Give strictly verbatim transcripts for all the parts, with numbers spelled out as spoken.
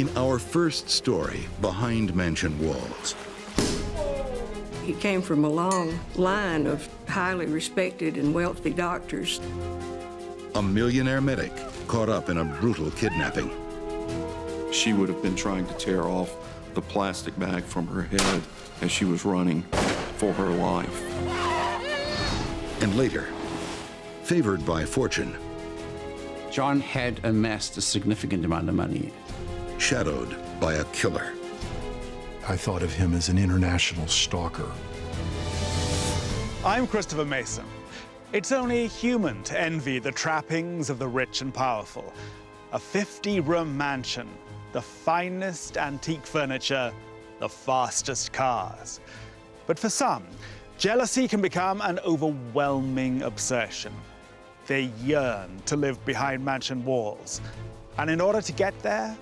in our first story, Behind Mansion Walls. He came from a long line of highly respected and wealthy doctors. A millionaire medic caught up in a brutal kidnapping. She would have been trying to tear off the plastic bag from her head as she was running for her life. And later, favored by fortune, John had amassed a significant amount of money. Shadowed by a killer. I thought of him as an international stalker. I'm Christopher Mason. It's only human to envy the trappings of the rich and powerful. A fifty-room mansion, the finest antique furniture, the fastest cars. But for some, jealousy can become an overwhelming obsession. They yearn to live behind mansion walls. And in order to get there,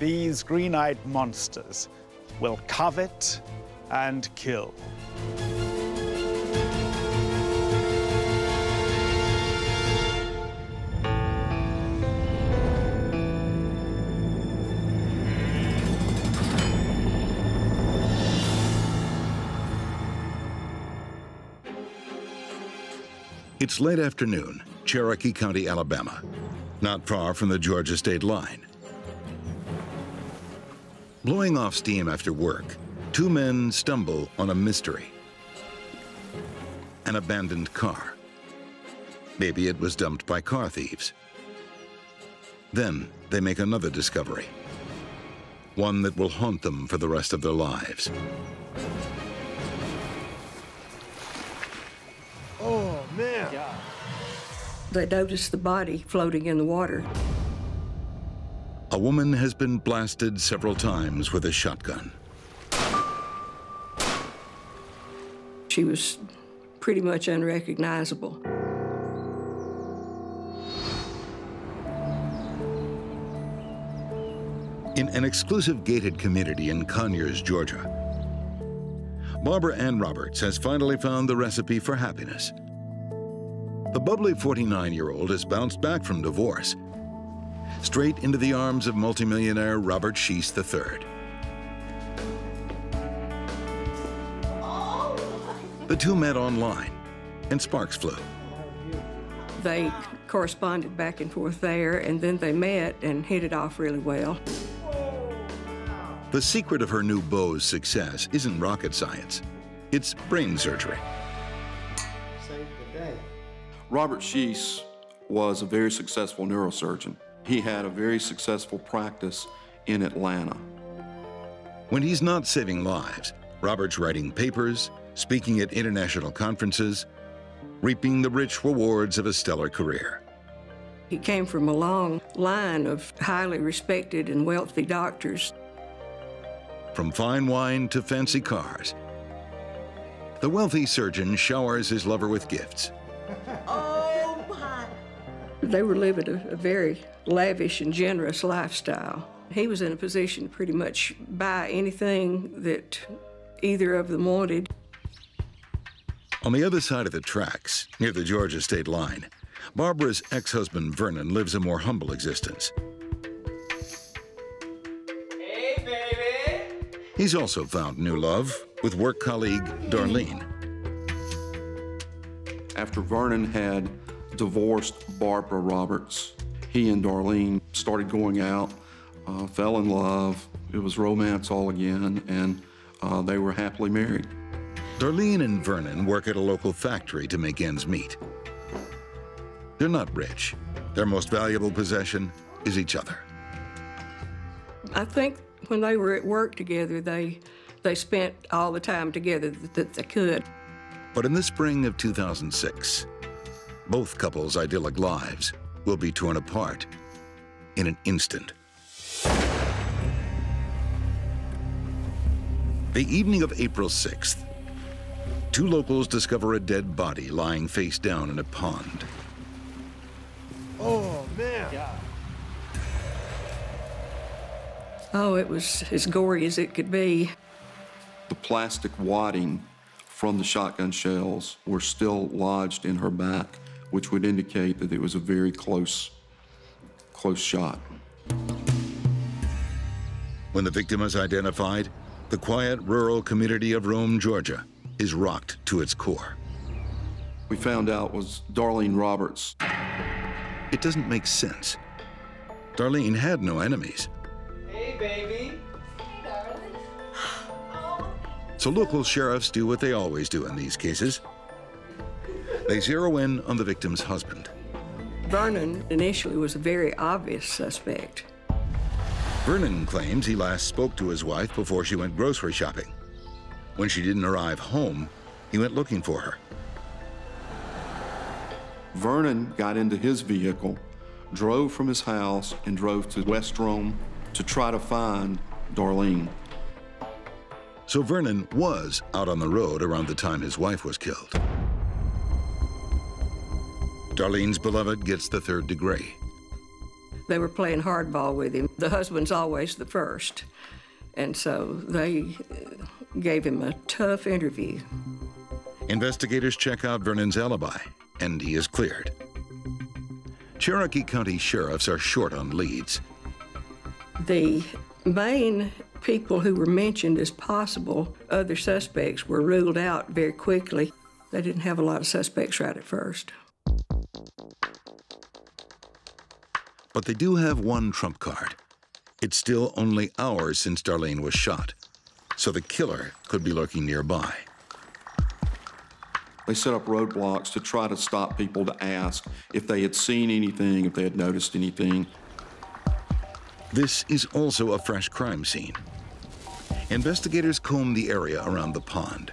these green-eyed monsters will covet and kill. It's late afternoon, Cherokee County, Alabama, not far from the Georgia state line. Blowing off steam after work, two men stumble on a mystery. An abandoned car. Maybe it was dumped by car thieves. Then they make another discovery, one that will haunt them for the rest of their lives. Oh, man. Yeah. They noticed the body floating in the water. A woman has been blasted several times with a shotgun. She was pretty much unrecognizable. In an exclusive gated community in Conyers, Georgia, Barbara Ann Roberts has finally found the recipe for happiness. The bubbly forty-nine-year-old has bounced back from divorce, straight into the arms of multimillionaire Robert Scheiss the third. Oh. The two met online, and sparks flew. They corresponded back and forth there, and then they met and hit it off really well. The secret of her new beau's success isn't rocket science. It's brain surgery. Save the day. Robert Scheiss was a very successful neurosurgeon. He had a very successful practice in Atlanta. When he's not saving lives, Robert's writing papers, speaking at international conferences, reaping the rich rewards of a stellar career. He came from a long line of highly respected and wealthy doctors. From fine wine to fancy cars, the wealthy surgeon showers his lover with gifts. Oh, my. They were living a, a very lavish and generous lifestyle. He was in a position to pretty much buy anything that either of them wanted. On the other side of the tracks, near the Georgia state line, Barbara's ex-husband Vernon lives a more humble existence. Hey, baby! He's also found new love with work colleague Darlene. After Vernon had divorced Barbara Roberts, he and Darlene started going out, uh, fell in love. It was romance all again, and uh, they were happily married. Darlene and Vernon work at a local factory to make ends meet. They're not rich. Their most valuable possession is each other. I think when they were at work together, they, they spent all the time together that, that they could. But in the spring of two thousand six, both couples' idyllic lives will be torn apart in an instant. The evening of April sixth, two locals discover a dead body lying face down in a pond. Oh, man. Yeah. Oh, it was as gory as it could be. The plastic wadding from the shotgun shells were still lodged in her back, which would indicate that it was a very close, close shot. When the victim is identified, the quiet rural community of Rome, Georgia, is rocked to its core. We found out was Darlene Roberts. It doesn't make sense. Darlene had no enemies. Hey, baby. Hey, Darlene. Oh. So local sheriffs do what they always do in these cases. They zero in on the victim's husband. Vernon initially was a very obvious suspect. Vernon claims he last spoke to his wife before she went grocery shopping. When she didn't arrive home, he went looking for her. Vernon got into his vehicle, drove from his house, and drove to West Rome to try to find Darlene. So Vernon was out on the road around the time his wife was killed. Darlene's beloved gets the third degree. They were playing hardball with him. The husband's always the first. And so they gave him a tough interview. Investigators check out Vernon's alibi, and he is cleared. Cherokee County sheriffs are short on leads. The main people who were mentioned as possible other suspects were ruled out very quickly. They didn't have a lot of suspects right at first. But they do have one trump card. It's still only hours since Darlene was shot, so the killer could be lurking nearby. They set up roadblocks to try to stop people to ask if they had seen anything, if they had noticed anything. This is also a fresh crime scene. Investigators comb the area around the pond.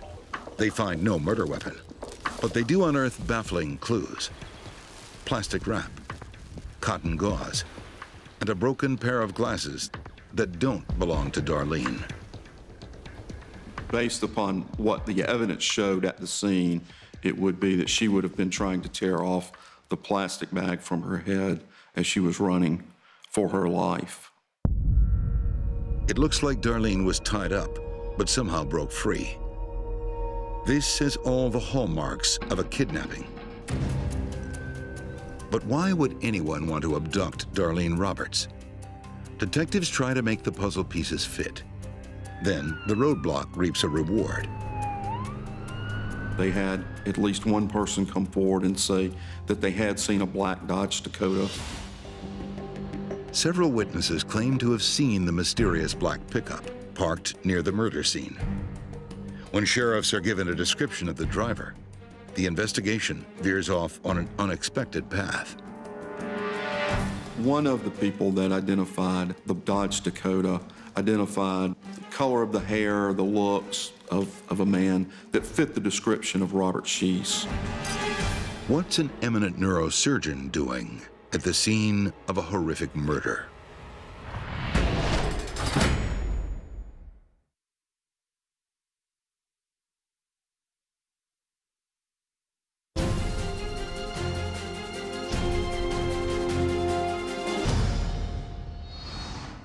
They find no murder weapon, but they do unearth baffling clues. Plastic wrap, cotton gauze, and a broken pair of glasses that don't belong to Darlene. Based upon what the evidence showed at the scene, it would be that she would have been trying to tear off the plastic bag from her head as she was running for her life. It looks like Darlene was tied up, but somehow broke free. This has all the hallmarks of a kidnapping. But why would anyone want to abduct Darlene Roberts? Detectives try to make the puzzle pieces fit. Then the roadblock reaps a reward. They had at least one person come forward and say that they had seen a black Dodge Dakota. Several witnesses claim to have seen the mysterious black pickup parked near the murder scene. When sheriffs are given a description of the driver, the investigation veers off on an unexpected path. One of the people that identified the Dodge Dakota identified the color of the hair, the looks of, of a man that fit the description of Robert Scheiss. What's an eminent neurosurgeon doing at the scene of a horrific murder?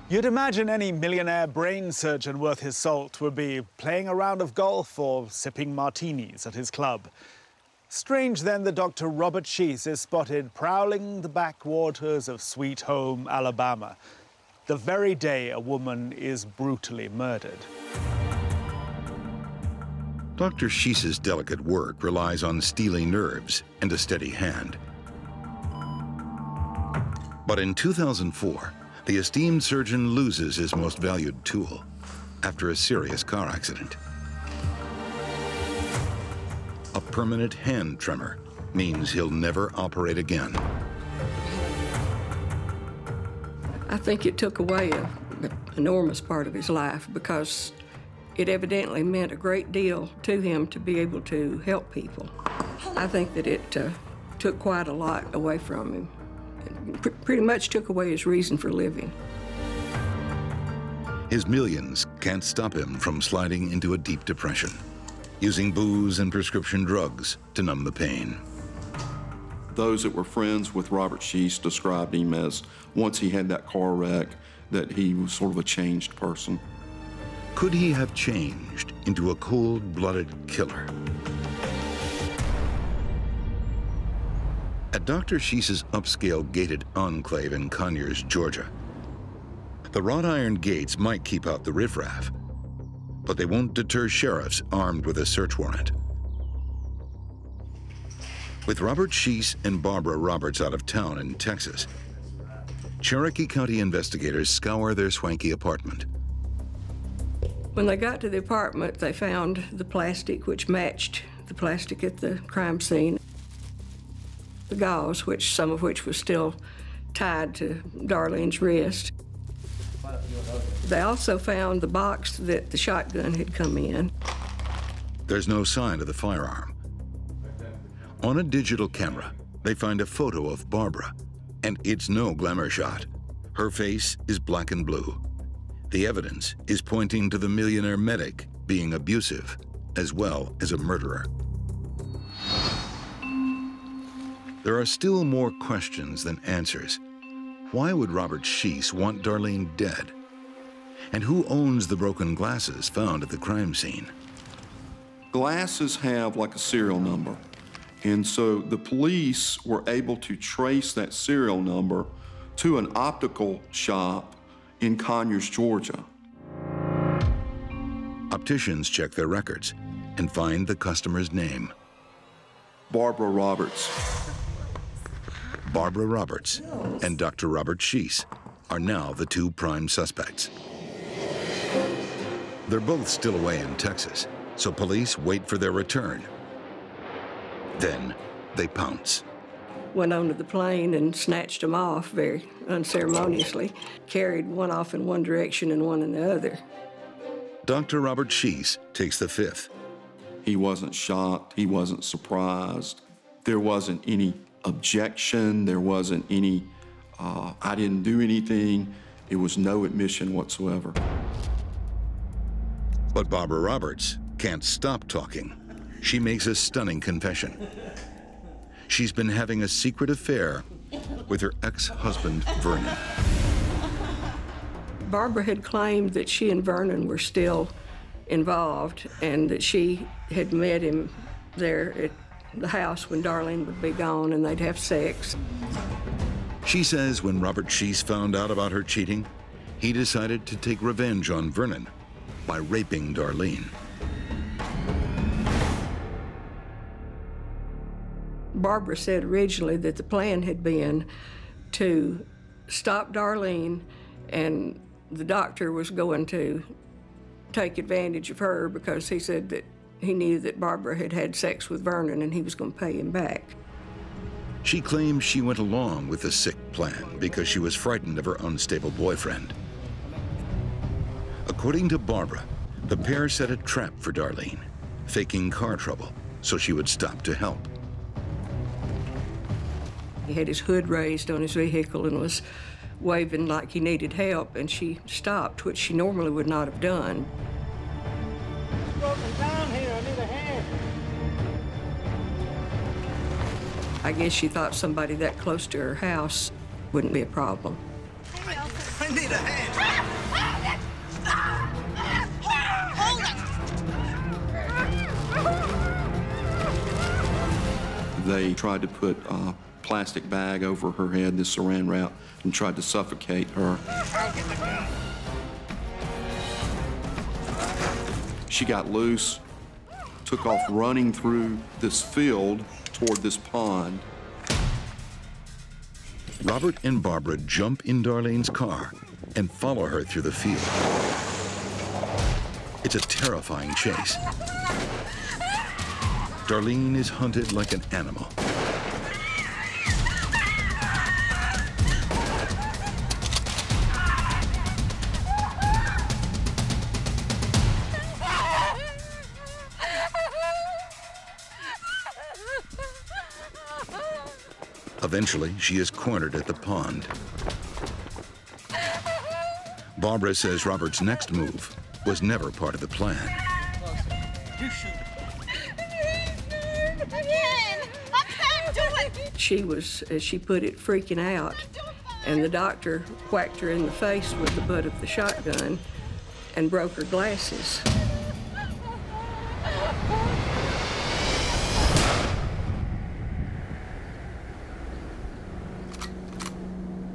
You'd imagine any millionaire brain surgeon worth his salt would be playing a round of golf or sipping martinis at his club. Strange, then, that Doctor Robert Scheiss is spotted prowling the backwaters of Sweet Home, Alabama, the very day a woman is brutally murdered. Doctor Scheiss's delicate work relies on steely nerves and a steady hand. But in two thousand four, the esteemed surgeon loses his most valued tool after a serious car accident. A permanent hand tremor means he'll never operate again. I think it took away an enormous part of his life because it evidently meant a great deal to him to be able to help people. I think that it uh, took quite a lot away from him. Pretty much took away his reason for living. His millions can't stop him from sliding into a deep depression, using booze and prescription drugs to numb the pain. Those that were friends with Robert Scheiss described him as, once he had that car wreck, that he was sort of a changed person. Could he have changed into a cold-blooded killer? At Doctor Scheiss's upscale gated enclave in Conyers, Georgia, The wrought iron gates might keep out the riffraff, but they won't deter sheriffs armed with a search warrant. With Robert Scheiss and Barbara Roberts out of town in Texas, Cherokee County investigators scour their swanky apartment. When they got to the apartment, they found the plastic, which matched the plastic at the crime scene. The gauze, which some of which was still tied to Darlene's wrist. They also found the box that the shotgun had come in. There's no sign of the firearm. On a digital camera, they find a photo of Barbara, and it's no glamour shot. Her face is black and blue. The evidence is pointing to the millionaire medic being abusive, as well as a murderer. There are still more questions than answers. Why would Robert Scheiss want Darlene dead? And who owns the broken glasses found at the crime scene? Glasses have like a serial number. And so the police were able to trace that serial number to an optical shop in Conyers, Georgia. Opticians check their records and find the customer's name. Barbara Roberts. Barbara Roberts and Doctor Robert Scheiss are now the two prime suspects. They're both still away in Texas, so police wait for their return. Then they pounce. Went onto the plane and snatched them off very unceremoniously, carried one off in one direction and one in the other. Doctor Robert Scheiss takes the fifth. He wasn't shocked, he wasn't surprised. There wasn't any objection, there wasn't any, uh, I didn't do anything. It was no admission whatsoever. But Barbara Roberts can't stop talking. She makes a stunning confession. She's been having a secret affair with her ex-husband, Vernon. Barbara had claimed that she and Vernon were still involved and that she had met him there at the house when Darlene would be gone and they'd have sex. She says when Robert Scheiss found out about her cheating, he decided to take revenge on Vernon by raping Darlene. Barbara said originally that the plan had been to stop Darlene, and the doctor was going to take advantage of her because he said that he knew that Barbara had had sex with Vernon and he was going to pay him back. She claims she went along with the sick plan because she was frightened of her unstable boyfriend. According to Barbara, the pair set a trap for Darlene, faking car trouble so she would stop to help. He had his hood raised on his vehicle and was waving like he needed help, and she stopped, which she normally would not have done. It's broken down here. I need a hand. I guess she thought somebody that close to her house wouldn't be a problem. I, I need a hand. Hold it. They tried to put uh, plastic bag over her head, this saran wrap, and tried to suffocate her. She got loose, took off running through this field toward this pond. Robert and Barbara jump in Darlene's car and follow her through the field. It's a terrifying chase. Darlene is hunted like an animal. Eventually, she is cornered at the pond. Barbara says Robert's next move was never part of the plan. She was, as she put it, freaking out, and the doctor whacked her in the face with the butt of the shotgun and broke her glasses.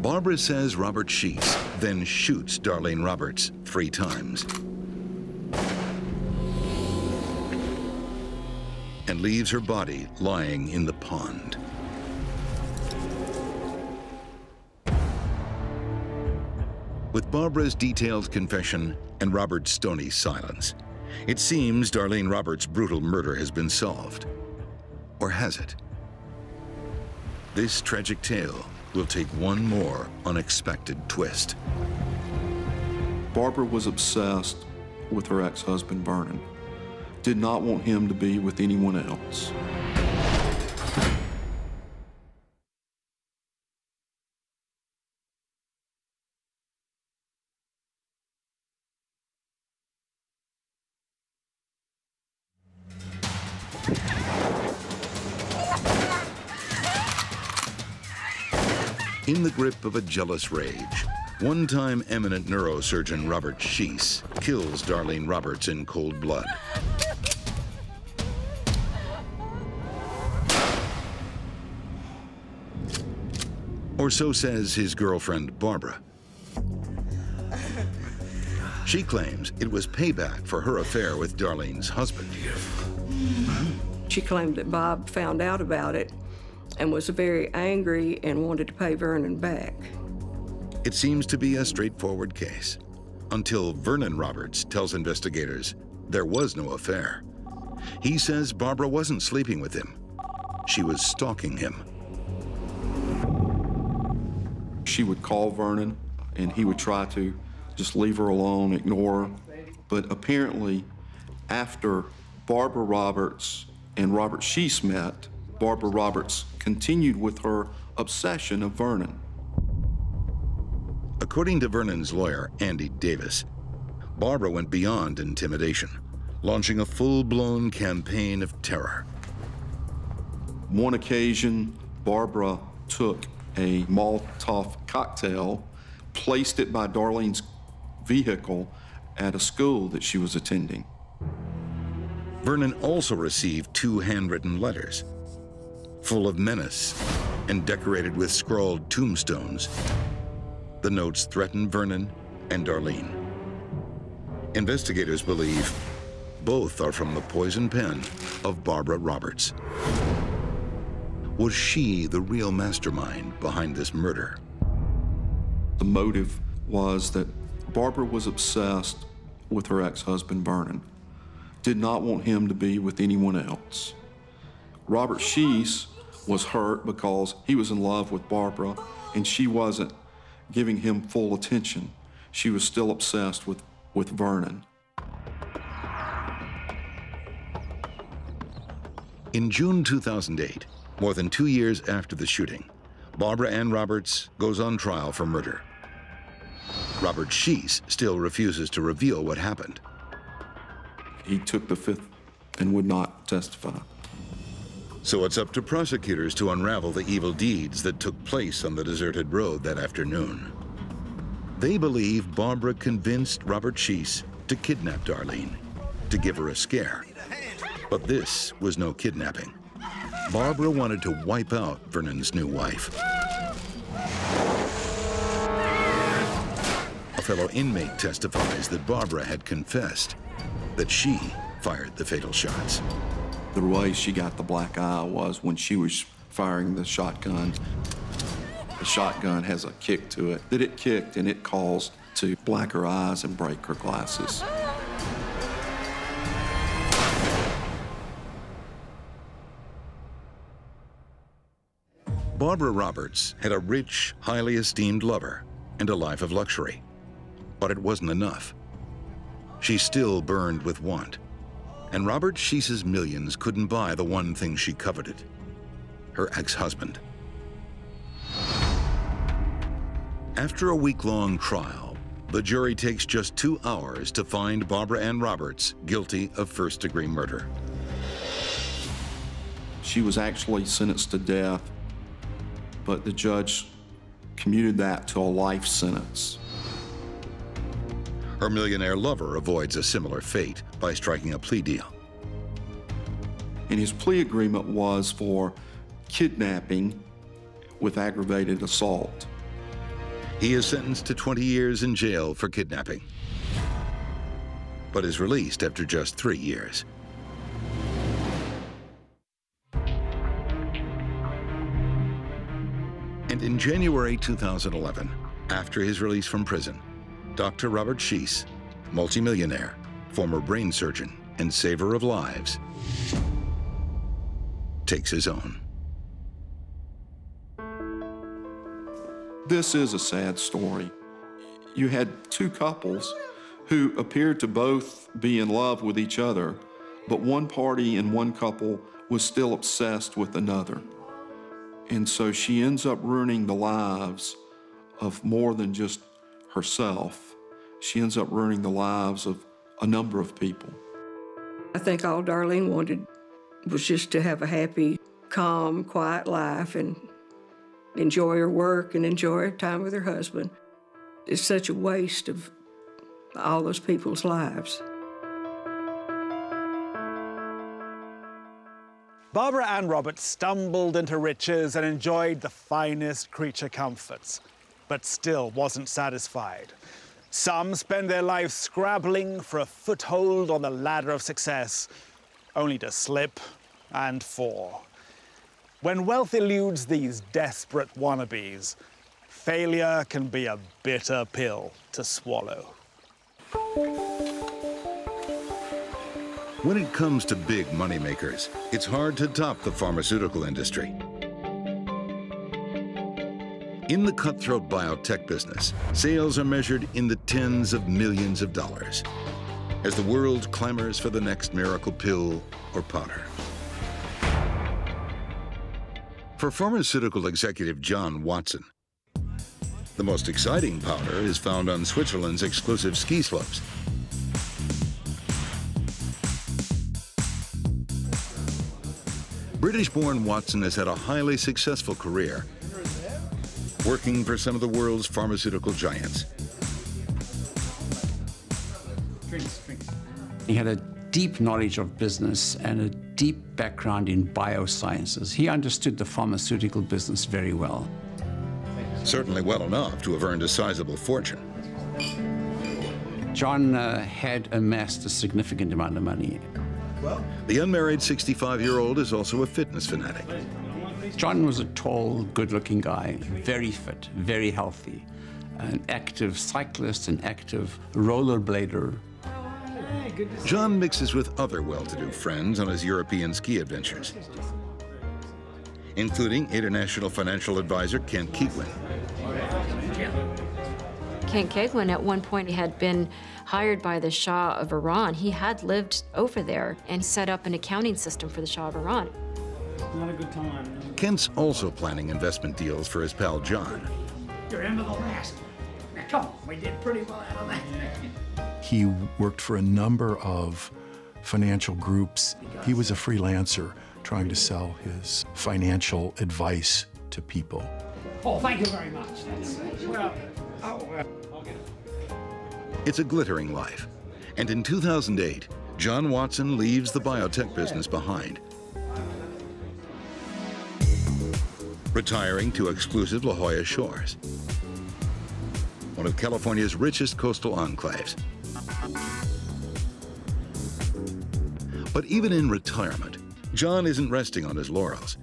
Barbara says Robert Scheiss then shoots Darlene Roberts three times and leaves her body lying in the pond. With Barbara's detailed confession and Robert's stony silence, it seems Darlene Roberts' brutal murder has been solved. Or has it? This tragic tale will take one more unexpected twist. Barbara was obsessed with her ex-husband, Vernon. Did not want him to be with anyone else. In the grip of a jealous rage, one-time eminent neurosurgeon Robert Scheiss kills Darlene Roberts in cold blood. Or so says his girlfriend, Barbara. She claims it was payback for her affair with Darlene's husband. She claimed that Bob found out about it and was very angry and wanted to pay Vernon back. It seems to be a straightforward case, until Vernon Roberts tells investigators there was no affair. He says Barbara wasn't sleeping with him. She was stalking him. She would call Vernon, and he would try to just leave her alone, ignore her. But apparently, after Barbara Roberts and Robert Scheiss met, Barbara Roberts continued with her obsession of Vernon. According to Vernon's lawyer, Andy Davis, Barbara went beyond intimidation, launching a full-blown campaign of terror. One occasion, Barbara took a Molotov cocktail, placed it by Darlene's vehicle at a school that she was attending. Vernon also received two handwritten letters, full of menace and decorated with scrawled tombstones. The notes threaten Vernon and Darlene. Investigators believe both are from the poison pen of Barbara Roberts. Was she the real mastermind behind this murder? The motive was that Barbara was obsessed with her ex-husband, Vernon. Did not want him to be with anyone else. Robert Scheiss was hurt because he was in love with Barbara and she wasn't giving him full attention. She was still obsessed with, with Vernon. In June two thousand eight, more than two years after the shooting, Barbara Ann Roberts goes on trial for murder. Robert Scheiss still refuses to reveal what happened. He took the fifth and would not testify. So it's up to prosecutors to unravel the evil deeds that took place on the deserted road that afternoon. They believe Barbara convinced Robert Scheiss to kidnap Darlene, to give her a scare. But this was no kidnapping. Barbara wanted to wipe out Vernon's new wife. A fellow inmate testifies that Barbara had confessed that she fired the fatal shots. The way she got the black eye was when she was firing the shotgun. The shotgun has a kick to it, that it kicked and it caused to black her eyes and break her glasses. Barbara Roberts had a rich, highly esteemed lover and a life of luxury, but it wasn't enough. She still burned with want, and Robert Scheiss's millions couldn't buy the one thing she coveted, her ex-husband. After a week-long trial, the jury takes just two hours to find Barbara Ann Roberts guilty of first-degree murder. She was actually sentenced to death, but the judge commuted that to a life sentence. Her millionaire lover avoids a similar fate by striking a plea deal. And his plea agreement was for kidnapping with aggravated assault. He is sentenced to twenty years in jail for kidnapping, but is released after just three years. And in January two thousand eleven, after his release from prison, Doctor Robert Scheiss, multimillionaire, former brain surgeon, and saver of lives, takes his own. This is a sad story. You had two couples who appeared to both be in love with each other, but one party and one couple was still obsessed with another. And so she ends up ruining the lives of more than just herself. She ends up ruining the lives of a number of people. I think all Darlene wanted was just to have a happy, calm, quiet life and enjoy her work and enjoy her time with her husband. It's such a waste of all those people's lives. Barbara Ann Roberts stumbled into riches and enjoyed the finest creature comforts, but still wasn't satisfied. Some spend their lives scrabbling for a foothold on the ladder of success, only to slip and fall. When wealth eludes these desperate wannabes, failure can be a bitter pill to swallow. When it comes to big moneymakers, it's hard to top the pharmaceutical industry. In the cutthroat biotech business, sales are measured in the tens of millions of dollars as the world clamors for the next miracle pill or powder. For pharmaceutical executive John Watson, the most exciting powder is found on Switzerland's exclusive ski slopes. British-born Watson has had a highly successful career working for some of the world's pharmaceutical giants. He had a deep knowledge of business and a deep background in biosciences. He understood the pharmaceutical business very well. Certainly well enough to have earned a sizable fortune. John uh, had amassed a significant amount of money. Well, the unmarried sixty-five-year-old is also a fitness fanatic. John was a tall, good-looking guy, very fit, very healthy, an active cyclist, an active rollerblader. John mixes with other well-to-do friends on his European ski adventures, including international financial advisor Kent Keatwin. Kent Keatwin, at one point, had been hired by the Shah of Iran. He had lived over there and set up an accounting system for the Shah of Iran. Not a good time. Kent's also planning investment deals for his pal John. You're into the last. Now come on, we did pretty well out of that. He worked for a number of financial groups. He was a freelancer trying to sell his financial advice to people. Oh, thank you very much. That's, well, oh, uh, I'll get it. It's a glittering life. And in two thousand eight, John Watson leaves the biotech business behind, retiring to exclusive La Jolla Shores, one of California's richest coastal enclaves. But even in retirement, John isn't resting on his laurels.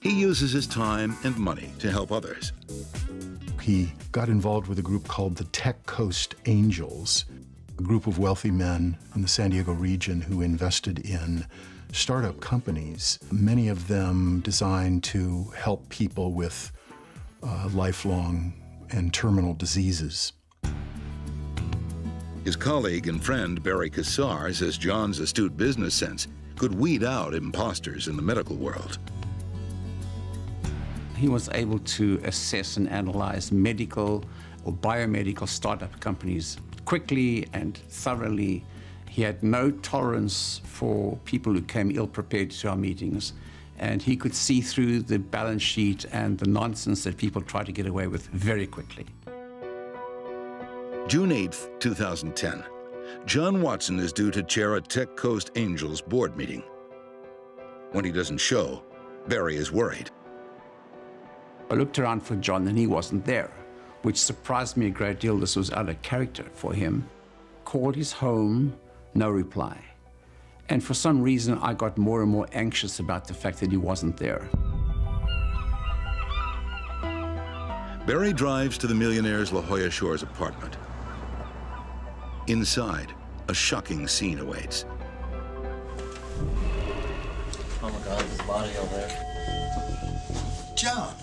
He uses his time and money to help others. He got involved with a group called the Tech Coast Angels, a group of wealthy men in the San Diego region who invested in startup companies, many of them designed to help people with uh, lifelong and terminal diseases. His colleague and friend, Barry Cassar, says John's astute business sense could weed out imposters in the medical world. He was able to assess and analyze medical or biomedical startup companies quickly and thoroughly. He had no tolerance for people who came ill-prepared to our meetings, and he could see through the balance sheet and the nonsense that people try to get away with very quickly. June eighth, two thousand ten, John Watson is due to chair a Tech Coast Angels board meeting. When he doesn't show, Barry is worried. I looked around for John and he wasn't there. which surprised me a great deal. This was out of character for him. Called his home, no reply. And for some reason, I got more and more anxious about the fact that he wasn't there. Barry drives to the millionaire's La Jolla Shores apartment. Inside, a shocking scene awaits. Oh my God, there's a body over there. John!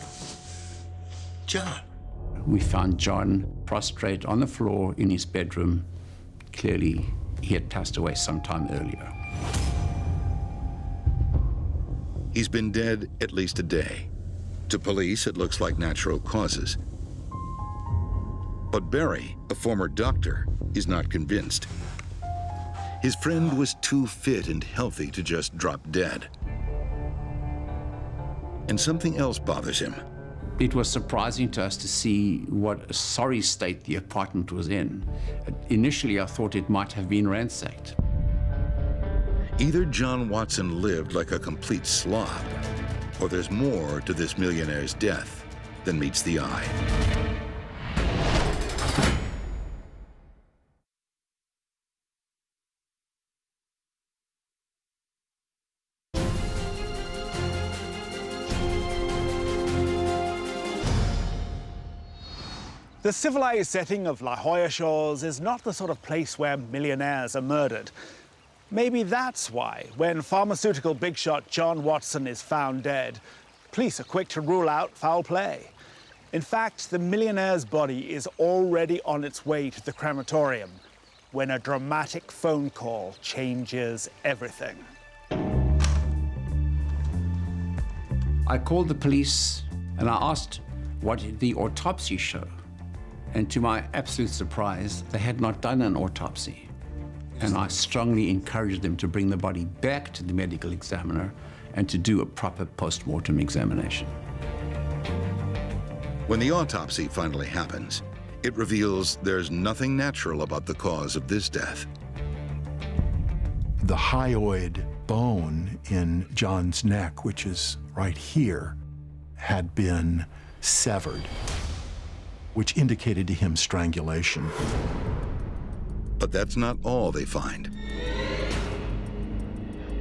John! We found John prostrate on the floor in his bedroom. Clearly, he had passed away sometime earlier. He's been dead at least a day. To police, it looks like natural causes. But Barry, a former doctor, is not convinced. His friend was too fit and healthy to just drop dead. And something else bothers him. It was surprising to us to see what a sorry state the apartment was in. Initially, I thought it might have been ransacked. Either John Watson lived like a complete slob, or there's more to this millionaire's death than meets the eye. The civilized setting of La Jolla Shores is not the sort of place where millionaires are murdered. Maybe that's why, when pharmaceutical big shot John Watson is found dead, police are quick to rule out foul play. In fact, the millionaire's body is already on its way to the crematorium when a dramatic phone call changes everything. I called the police and I asked what did the autopsy show. And to my absolute surprise, they had not done an autopsy. And I strongly encouraged them to bring the body back to the medical examiner and to do a proper post-mortem examination. When the autopsy finally happens, it reveals there's nothing natural about the cause of this death. The hyoid bone in John's neck, which is right here, had been severed, which indicated to him strangulation. But that's not all they find.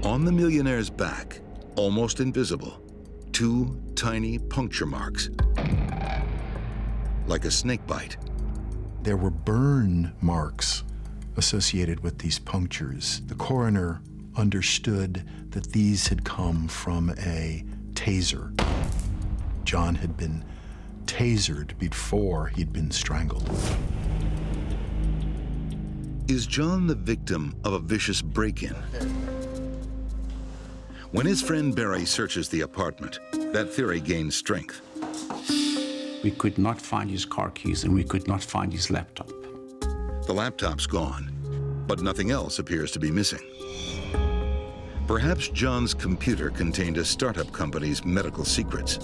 On the millionaire's back, almost invisible, two tiny puncture marks, like a snake bite. There were burn marks associated with these punctures. The coroner understood that these had come from a taser. John had been tasered before he'd been strangled. Is John the victim of a vicious break-in? When his friend Barry searches the apartment, that theory gains strength. We could not find his car keys and we could not find his laptop. The laptop's gone, but nothing else appears to be missing. Perhaps John's computer contained a startup company's medical secrets.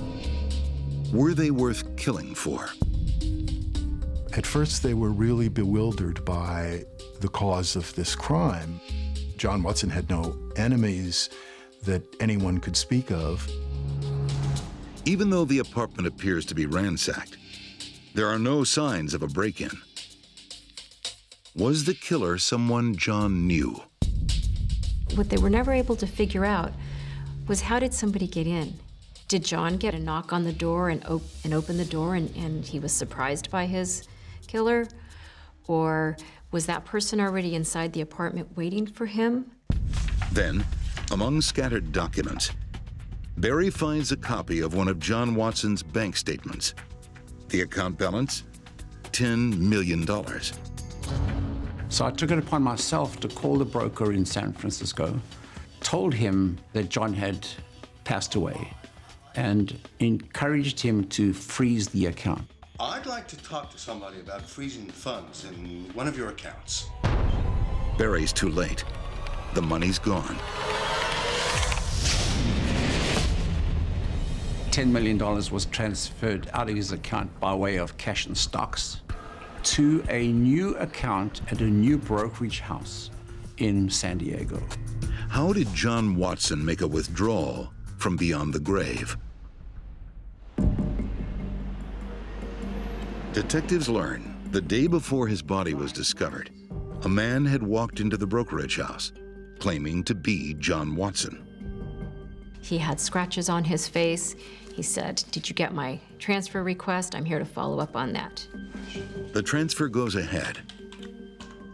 Were they worth killing for? At first, they were really bewildered by the cause of this crime. John Watson had no enemies that anyone could speak of. Even though the apartment appears to be ransacked, there are no signs of a break-in. Was the killer someone John knew? What they were never able to figure out was, how did somebody get in? Did John get a knock on the door and, op and open the door and, and he was surprised by his killer? Or was that person already inside the apartment waiting for him? Then, among scattered documents, Barry finds a copy of one of John Watson's bank statements. The account balance, ten million dollars. So I took it upon myself to call the broker in San Francisco, told him that John had passed away, and encouraged him to freeze the account. I'd like to talk to somebody about freezing funds in one of your accounts. Barry's too late. The money's gone. ten million dollars was transferred out of his account by way of cash and stocks to a new account at a new brokerage house in San Diego. How did John Watson make a withdrawal from beyond the grave? Detectives learn the day before his body was discovered, a man had walked into the brokerage house claiming to be John Watson. He had scratches on his face. He said, "Did you get my transfer request? I'm here to follow up on that." The transfer goes ahead,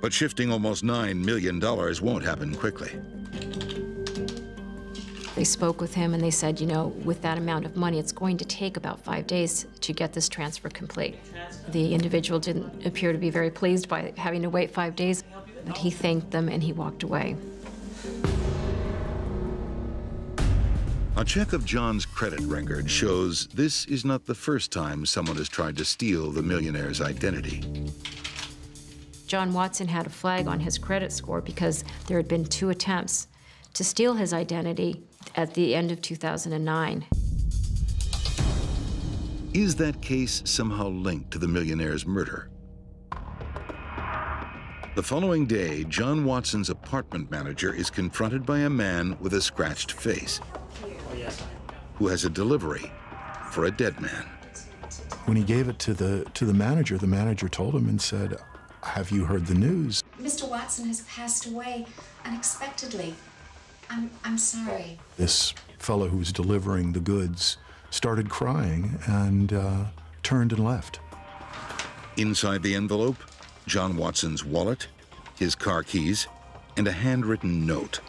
but shifting almost nine million dollars won't happen quickly. They spoke with him and they said, you know, with that amount of money, it's going to take about five days to get this transfer complete. The individual didn't appear to be very pleased by having to wait five days, but he thanked them and he walked away. A check of John's credit record shows this is not the first time someone has tried to steal the millionaire's identity. John Watson had a flag on his credit score because there had been two attempts to steal his identity at the end of two thousand nine. Is that case somehow linked to the millionaire's murder? The following day, John Watson's apartment manager is confronted by a man with a scratched face, who has a delivery for a dead man. When he gave it to the to the manager, the manager told him and said, "Have you heard the news? Mister Watson has passed away unexpectedly. I'm, I'm sorry." This fellow who was delivering the goods started crying and uh, turned and left. Inside the envelope, John Watson's wallet, his car keys, and a handwritten note.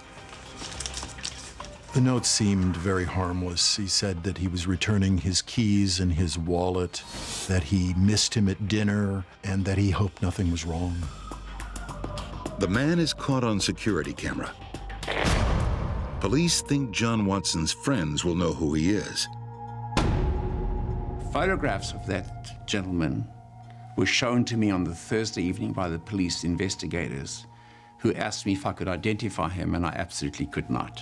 The note seemed very harmless. He said that he was returning his keys and his wallet, that he missed him at dinner, and that he hoped nothing was wrong. The man is caught on security camera. Police think John Watson's friends will know who he is. Photographs of that gentleman were shown to me on the Thursday evening by the police investigators, who asked me if I could identify him, and I absolutely could not.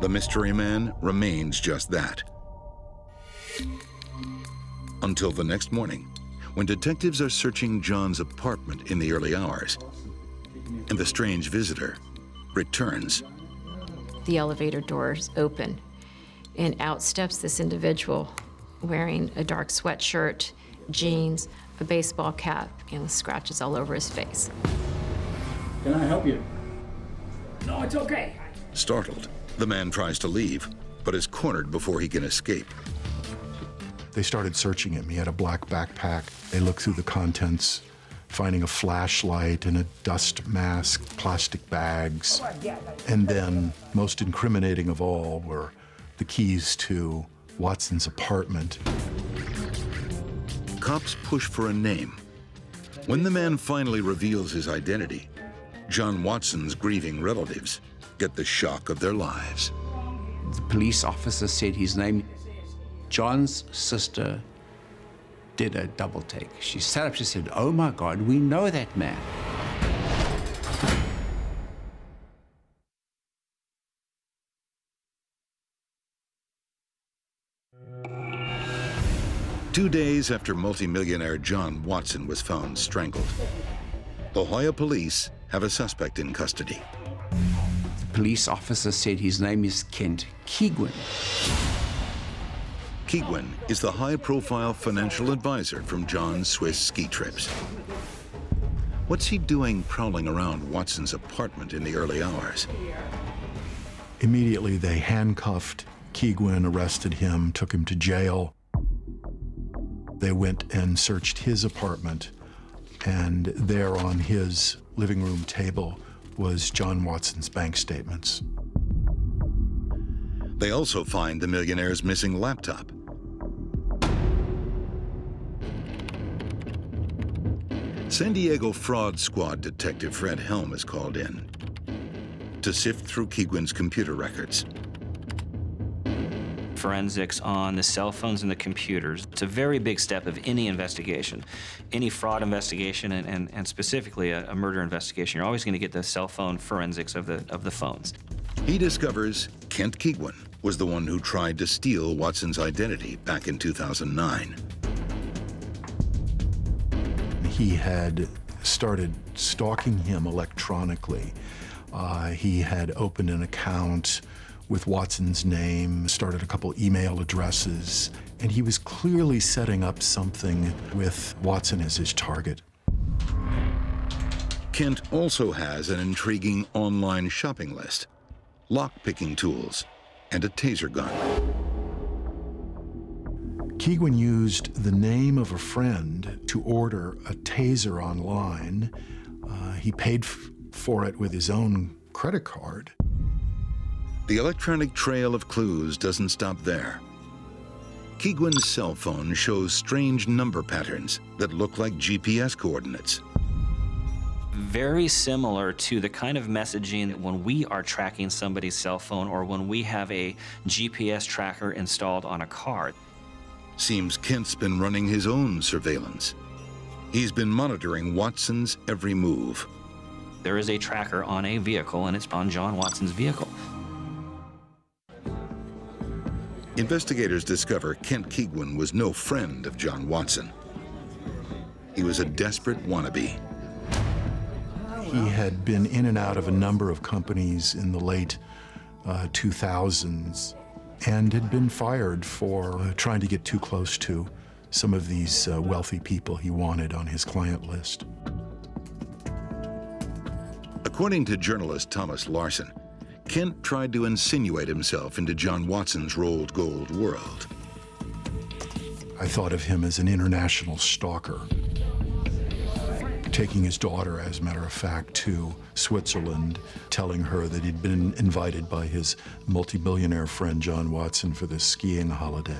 The mystery man remains just that. Until the next morning, when detectives are searching John's apartment in the early hours, and the strange visitor returns. The elevator doors open, and out steps this individual wearing a dark sweatshirt, jeans, a baseball cap, and with scratches all over his face. "Can I help you?" "No, it's okay." Startled, the man tries to leave, but is cornered before he can escape. They started searching him. He had a black backpack. They looked through the contents, finding a flashlight and a dust mask, plastic bags. And then, most incriminating of all, were the keys to Watson's apartment. Cops push for a name. When the man finally reveals his identity, John Watson's grieving relatives get the shock of their lives. The police officer said his name. John's sister did a double take. She sat up, she said, "Oh my God, we know that man." Two days after multimillionaire John Watson was found strangled, La Jolla police have a suspect in custody. Police officer said his name is Kent Keatwin. Keatwin is the high-profile financial advisor from John's Swiss ski trips. What's he doing prowling around Watson's apartment in the early hours? Immediately, they handcuffed Keatwin, arrested him, took him to jail. They went and searched his apartment, and there on his living room table was John Watson's bank statements. They also find the millionaire's missing laptop. San Diego Fraud Squad detective Fred Helm is called in to sift through Keatwin's computer records. Forensics on the cell phones and the computers. It's a very big step of any investigation, any fraud investigation, and, and, and specifically a, a murder investigation. You're always going to get the cell phone forensics of the, of the phones. He discovers Kent Keatwin was the one who tried to steal Watson's identity back in two thousand nine. He had started stalking him electronically. Uh, he had opened an account with Watson's name, started a couple email addresses, and he was clearly setting up something with Watson as his target. Kent also has an intriguing online shopping list, lock-picking tools, and a taser gun. Keatwin used the name of a friend to order a taser online. Uh, he paid for it with his own credit card. The electronic trail of clues doesn't stop there. Keatwin's cell phone shows strange number patterns that look like G P S coordinates. Very similar to the kind of messaging that when we are tracking somebody's cell phone or when we have a G P S tracker installed on a car. Seems Kent's been running his own surveillance. He's been monitoring Watson's every move. There is a tracker on a vehicle, and it's on John Watson's vehicle. Investigators discover Kent Keatwin was no friend of John Watson. He was a desperate wannabe. He had been in and out of a number of companies in the late uh, two thousands and had been fired for uh, trying to get too close to some of these uh, wealthy people he wanted on his client list. According to journalist Thomas Larson, Kent tried to insinuate himself into John Watson's rolled gold world. I thought of him as an international stalker, taking his daughter, as a matter of fact, to Switzerland, telling her that he'd been invited by his multi-billionaire friend John Watson for this skiing holiday.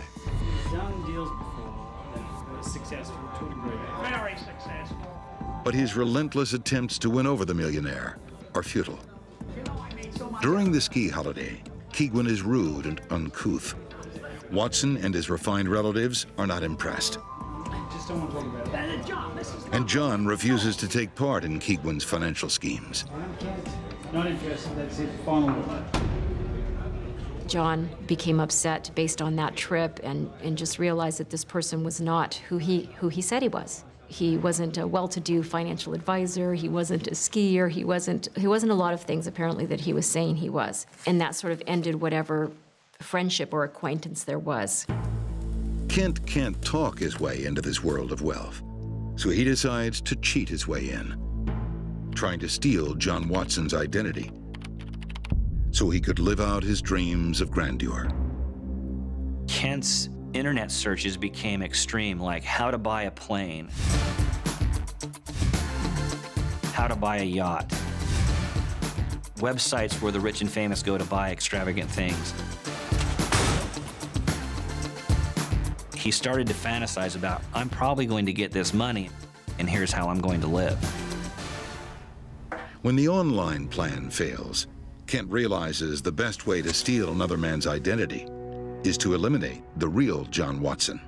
But his relentless attempts to win over the millionaire are futile. During the ski holiday, Keatwin is rude and uncouth. Watson and his refined relatives are not impressed. And John refuses to take part in Keatwin's financial schemes. Not interested, that's it, final word. John became upset based on that trip and, and just realized that this person was not who he, who he said he was. He wasn't a well-to-do financial advisor, he wasn't a skier, he wasn't, he wasn't a lot of things apparently that he was saying he was. And that sort of ended whatever friendship or acquaintance there was. Kent can't talk his way into this world of wealth, so he decides to cheat his way in, trying to steal John Watson's identity so he could live out his dreams of grandeur. Kent's internet searches became extreme, like how to buy a plane, how to buy a yacht, websites where the rich and famous go to buy extravagant things. He started to fantasize about, I'm probably going to get this money, and here's how I'm going to live. When the online plan fails, Kent realizes the best way to steal another man's identity is to eliminate the real John Watson.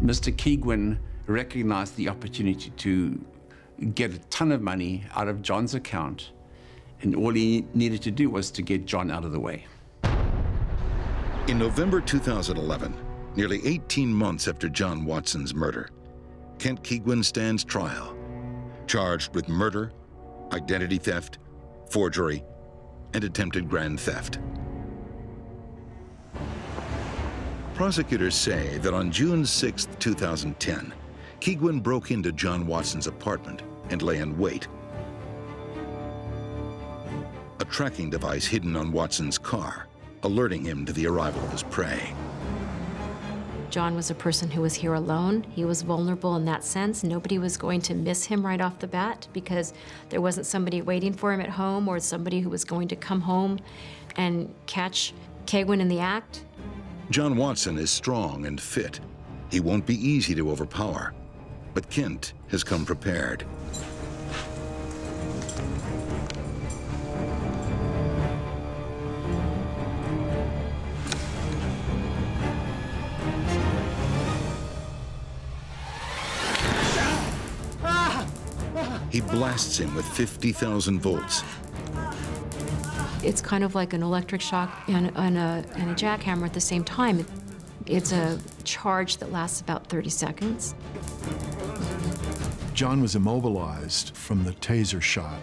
Mister Keatwin recognized the opportunity to get a ton of money out of John's account, and all he needed to do was to get John out of the way. In November two thousand eleven, nearly eighteen months after John Watson's murder, Kent Keatwin stands trial, charged with murder, identity theft, forgery, and attempted grand theft. Prosecutors say that on June sixth, two thousand ten, Keatwin broke into John Watson's apartment and lay in wait. A tracking device hidden on Watson's car, alerting him to the arrival of his prey. John was a person who was here alone. He was vulnerable in that sense. Nobody was going to miss him right off the bat because there wasn't somebody waiting for him at home or somebody who was going to come home and catch Keatwin in the act. John Watson is strong and fit. He won't be easy to overpower, but Kent has come prepared. He blasts him with fifty thousand volts. It's kind of like an electric shock and, and, a, and a jackhammer at the same time. It's a charge that lasts about thirty seconds. John was immobilized from the taser shot.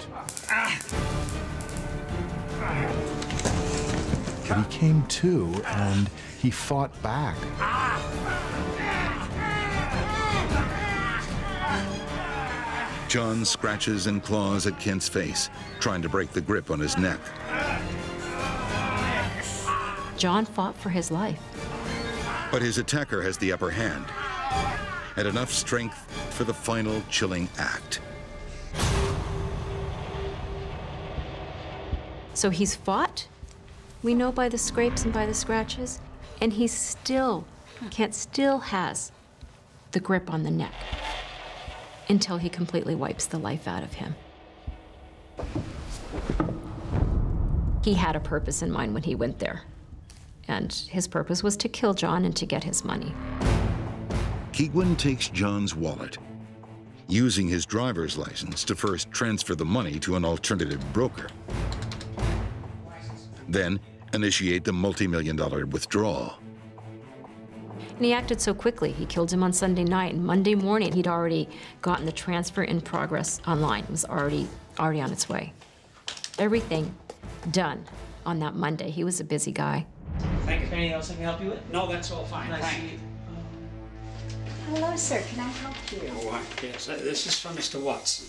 But he came to, and he fought back. John scratches and claws at Kent's face, trying to break the grip on his neck. John fought for his life. But his attacker has the upper hand and enough strength for the final chilling act. So he's fought, we know by the scrapes and by the scratches, and he still, Kent still has the grip on the neck until he completely wipes the life out of him. He had a purpose in mind when he went there, and his purpose was to kill John and to get his money. Keatwin takes John's wallet, using his driver's license to first transfer the money to an alternative broker. Then initiate the multi-million dollar withdrawal. And he acted so quickly. He killed him on Sunday night, and Monday morning he'd already gotten the transfer in progress online. It was already, already on its way. Everything done on that Monday. He was a busy guy. Thank you. Is there anything else I can help you with? No, that's all fine. Nice. Thank you. Hello, sir. Can I help you? Oh, yes. This is from Mister Watson.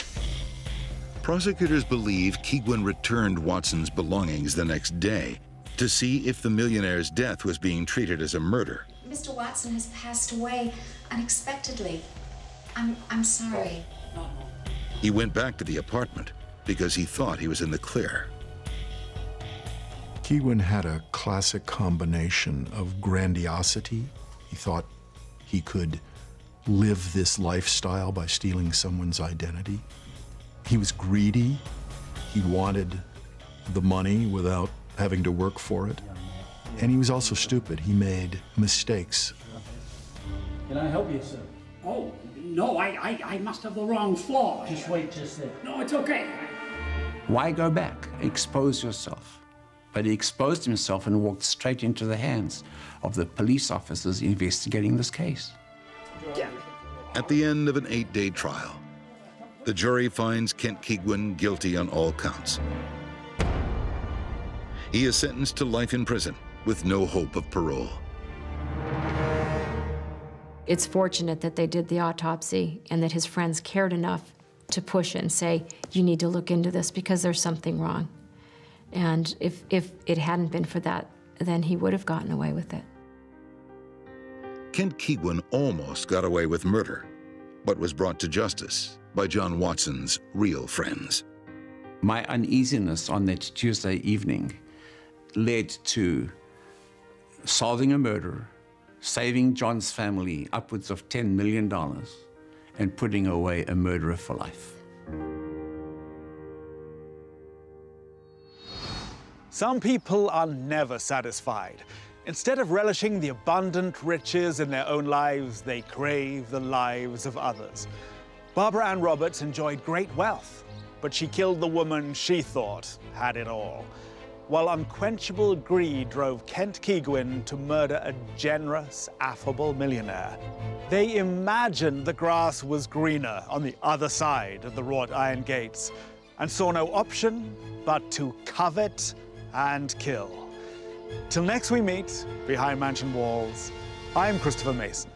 Prosecutors believe Keatwin returned Watson's belongings the next day to see if the millionaire's death was being treated as a murder. Mister Watson has passed away unexpectedly. I'm, I'm sorry. No, no. He went back to the apartment because he thought he was in the clear. Keatwin had a classic combination of grandiosity. He thought he could live this lifestyle by stealing someone's identity. He was greedy. He wanted the money without having to work for it. And he was also stupid. He made mistakes. Can I help you, sir? Oh, no, I, I, I must have the wrong floor. Just wait just there. No, it's okay. Why go back? Expose yourself. But he exposed himself and walked straight into the hands of the police officers investigating this case. Yeah. At the end of an eight-day trial, the jury finds Kent Keatwin guilty on all counts. He is sentenced to life in prison with no hope of parole. It's fortunate that they did the autopsy and that his friends cared enough to push it and say, you need to look into this because there's something wrong. And if, if it hadn't been for that, then he would have gotten away with it. Kent Keatwin almost got away with murder, but was brought to justice by John Watson's real friends. My uneasiness on that Tuesday evening led to solving a murder, saving John's family upwards of ten million dollars, and putting away a murderer for life. Some people are never satisfied. Instead of relishing the abundant riches in their own lives, they crave the lives of others. Barbara Ann Roberts enjoyed great wealth, but she killed the woman she thought had it all, while unquenchable greed drove Kent Keatwin to murder a generous, affable millionaire. They imagined the grass was greener on the other side of the wrought iron gates and saw no option but to covet and kill. Till next we meet, Behind Mansion Walls, I'm Christopher Mason.